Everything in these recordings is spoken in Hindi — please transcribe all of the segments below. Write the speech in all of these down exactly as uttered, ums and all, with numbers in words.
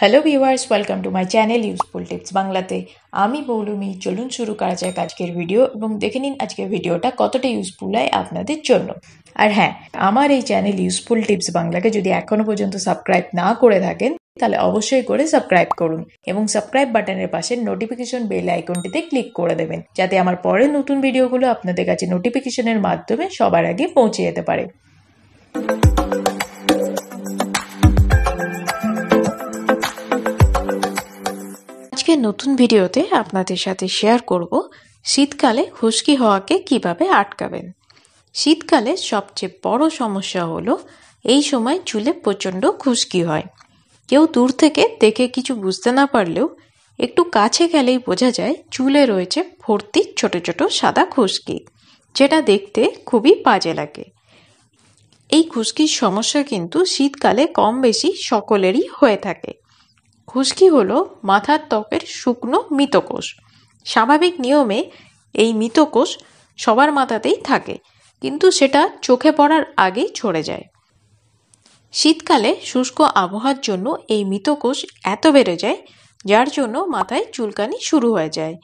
Hello viewers welcome to my channel useful tips बांगलाते आमी मौलुमी चलुन शुरू करा जाक आजकेर भिडियो और देखे नीन आजकेर भिडियोटा कतटा यूजफुल है आपनादेर जोन्नो। और हाँ, आमार एई चैनल यूजफुल टिप्स बांगलाके जोदि एखोनो पर्यन्तो सबस्क्राइब ना करे थाकेन ताहले अवश्य करे सबस्क्राइब करुन एबं सबस्क्राइब बाटनेर पाशे नोटिफिकेशन बेल आइकनटिते क्लिक करे देबेन जाते आमार परेर नतुन भिडियोगुलो आपनादेर काछे नोटिफिकेशनेर माध्यमे सबार आगे पौंछे जेते पारे। नतून भिडियोते आपनादेर साथे शेयर करब शीतकाले खुश्की हवाके किभाबे आटकाबेन। शीतकाले सबचेये बड़ समस्या हलो एई समय चुले प्रचंड खुश्की हय। केउ दूर थेके देखे किछु बुझते ना पारलेओ एकटू काछे गेलेई बोझा जाय चुले रयेछे भर्ती छोटो छोटो सादा खुश्की, जेटा देखते खुबই बाজে लागे। एई खुश्किर समस्या किन्तु शीतकाले कम बेशी सकलेरই हয়ে থাকে। खुश्की हलो माथार त्वकेर शुकनो मितकोष। स्वाभाविक नियमे एई मितकोष सबार माथातेई थाके, किन्तु सेटा चोखे पड़ार आगेई छड़े जाय। शीतकाले शुष्क आबहावार जोन्नो एई मितकोष एतो बेड़े जाय जार जोन्नो माथाय चुलकानी शुरू हये जाय।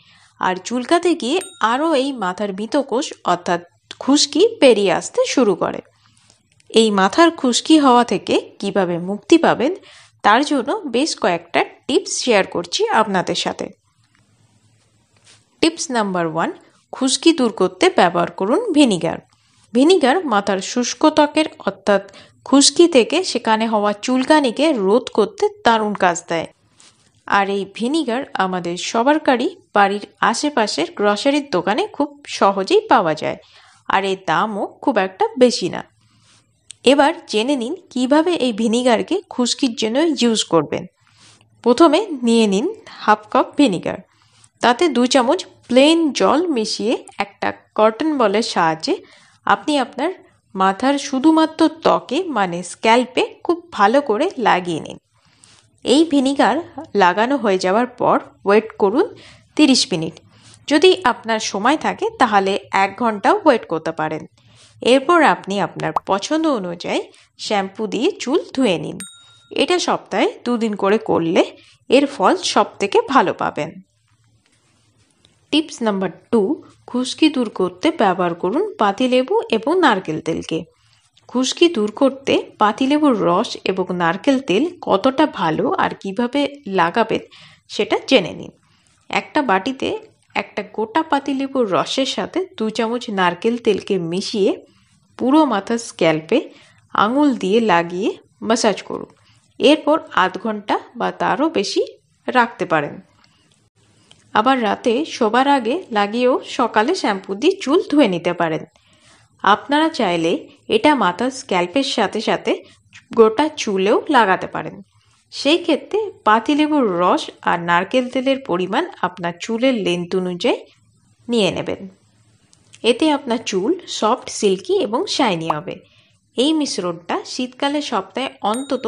आर चुलकाते गिये आरो एई माथार मितकोष अर्थात खुश्की बेरिये आसते शुरू करे। एई माथार खुश्की हवा थेके किभाबे मुक्ति पाबेन तार जोनो बेश कयेकटा टिप्स शेयर करछि आपनादेर साथे। टिप्स नम्बर वन, खुश्की दूर करते व्यवहार करुन भिनिगार। भिनिगार माथार शुष्क त्वकेर अर्थात खुश्की थेके सेखाने हवा चुलकानिके रोध करते दारुण काज देय। आर एई भिनिगार आमादेर सबारकारि बाड़िर आशेपाशेर ग्रसारिर दोकाने खूब सहजेई पावा जाय। आर एर दामो खूब एकटा बेशी ना। एबार जेने नीन किभाबे एई भिनिगारके खुश्किर जोन्नो यूज करबेन। प्रथमे निये नीन हाफ कप भिनिगार, ताते दो चामच प्लेन जल मिशिए एकटा कटन बलेर साहाज्ये आपनि आपनार माथार शुधुमात्र त्वके माने स्क्याल्पे खूब भालो करे लागिए नीन। एई भिनिगार लागानो हये जावार पर ओयेट करुन त्रिश मिनिट। जदि आपनार समय थाके ताहले एक घंटाओ ओयेट करते पारेन। एरपर आपनी आपनार पछंद अनुयायी शैम्पू दिए चुल धुए निन। एटा सप्ताहे दुदिन करे करले एर फल सबथेके भालो पाबेन। टिप्स नम्बर टू, खुश्की दूर करते व्यवहार करुन पातिलेबू एबं नारकेल तेलके। खुश्की दूर करते पातिलेबूर रस एबं नारकेल तेल कतटा भालो आर किभाबे लागाबेन सेटा जेने निन। एकटा बाटिते एकटा गोटा पातिलेबूर रसेर साथे दो चामच नारकेल तेलके मिशिए पुरो माथार स्क्याल्पे आंगुल दिए लागिए मसाज करुन। एरपर आध घंटा बा तारो बेशी राखते पारेन। आबार राते शोबार आगे लागिएओ सकाले शैम्पू दिए चुल धुए निते पारेन। आपनारा चाइले एटा माथार स्क्याल्पेर साथे साथे गोटा चुलेओ लागाते पारेन। सेई क्षेत्रे पातिलेबुर रस और नारकेल तेलेर परिमाण आपनार चुलेर लेंथ अनुयायी निये नेबेन। एते आपनार चुल सफ्ट सिल्की एबं शाइनी हबे। एई मिश्रणटा शीतकाले सप्ताहे अंतत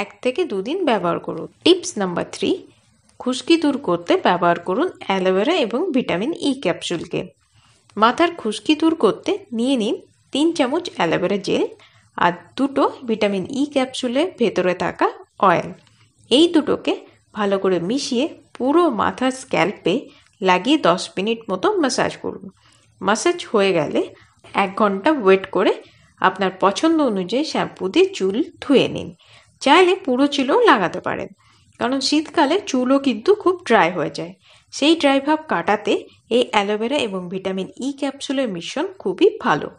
एक थेके दुई दिन व्यवहार करुन। टिप्स नम्बर थ्री, खुश्की दूर करते व्यवहार करुन एलोवेरा एबं भिटामिन ई कैप्सुलके। माथार खुश्की दूर करते निये निन तीन चामच एलोवेरा जेल और दुटो भिटामिन ई कैप्सुलेर भेतरे थाका अयेल। एई दुटोके भालो करे मिशिए पुरो माथार स्क्याल्पे लागिए दस मिनिट मतो मसाज करुन। मसाज हये गेले एक घंटा वेट करे आपनार पछंद अनुयायी शैम्पू दिए चुल धुए निन। चाइले पुरो चुलও লাগাতে পারেন, কারণ শীতকালে চুলও কিন্তু খুব ড্রাই হয়ে যায়। সেই ড্রাই ভাব কাটাতে এই অ্যালোভেরা এবং ভিটামিন ই ক্যাপসুলের মিশ্রণ খুবই ভালো।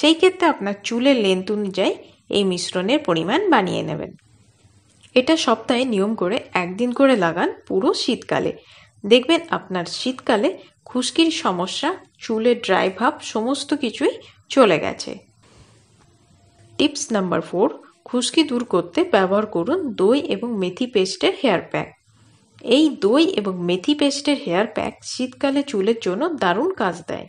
সেই ক্ষেত্রে আপনার চুলের লেন্থ অনুযায়ী এই মিশ্রণের পরিমাণ বানিয়ে নেবেন। এটা সপ্তাহে নিয়ম করে একদিন করে লাগান পুরো শীতকালে। দেখবেন আপনার শীতকালে খুশকির সমস্যা, চুলের ড্রাই ভাব সমস্ত কিছুই চলে গেছে। টিপস নাম্বার ফোর, খুশকি দূর করতে ব্যবহার করুন দই এবং মেথি পেস্টের হেয়ার প্যাক। এই দই এবং মেথি পেস্টের হেয়ার প্যাক শীতকালে চুলের জন্য দারুণ কাজ দেয়।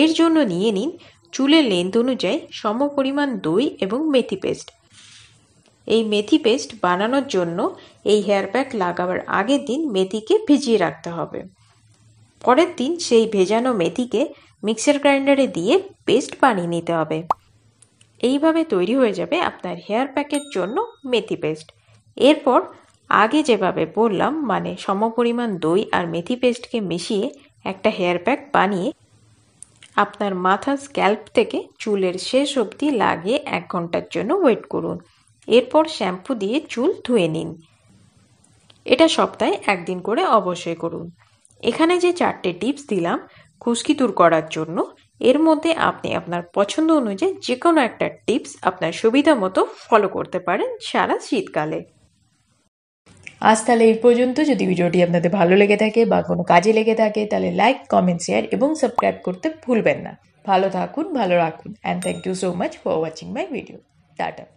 এর জন্য নিয়ে নিন চুলের লেন্থ অনুযায়ী সমপরিমাণ দই এবং মেথি পেস্ট। এই মেথি পেস্ট বানানোর জন্য এই হেয়ার প্যাক লাগাবার আগের দিন মেথিকে ভিজিয়ে রাখতে হবে। পরের দিন সেই ভেজানো মেথিকে মিক্সার গ্রাইন্ডারে দিয়ে পেস্ট বানিয়ে নিতে হবে। এইভাবে তৈরি হয়ে যাবে আপনার হেয়ার প্যাকের জন্য মেথি পেস্ট। এরপর आगे जेभाबे बोललाम माने समपरिमाण दई और मेथी पेस्ट के मिशिए एक हेयर पैक बनिए आपनार माथार स्कैल्प थेके चुलेर शेष अब्दि लागिए एक घंटार जोन्नो वेट करुन। एरपर शैम्पू दिए चुल धुए निन। एटा सप्ताहे एक दिन करे अवश्य करुन। एखाने जे चारटे टिप्स दिलाम खुश्की दूर करार जोन्नो एर मध्य आपनि आपनार पछंद अनुयायी जे कोनो एकटा टिप्स आपनार सुविधा मतो फलो करते पारेन सारा शीतकाले। আজ তাহলে এই পর্যন্ত। যদি ভিডিওটি আপনাদের ভালো লেগে থাকে বা কোনো কাজে লেগে থাকে তাহলে লাইক কমেন্ট শেয়ার এবং সাবস্ক্রাইব করতে ভুলবেন না। ভালো থাকুন, ভালো রাখুন। And thank you so much for watching my video. Tata.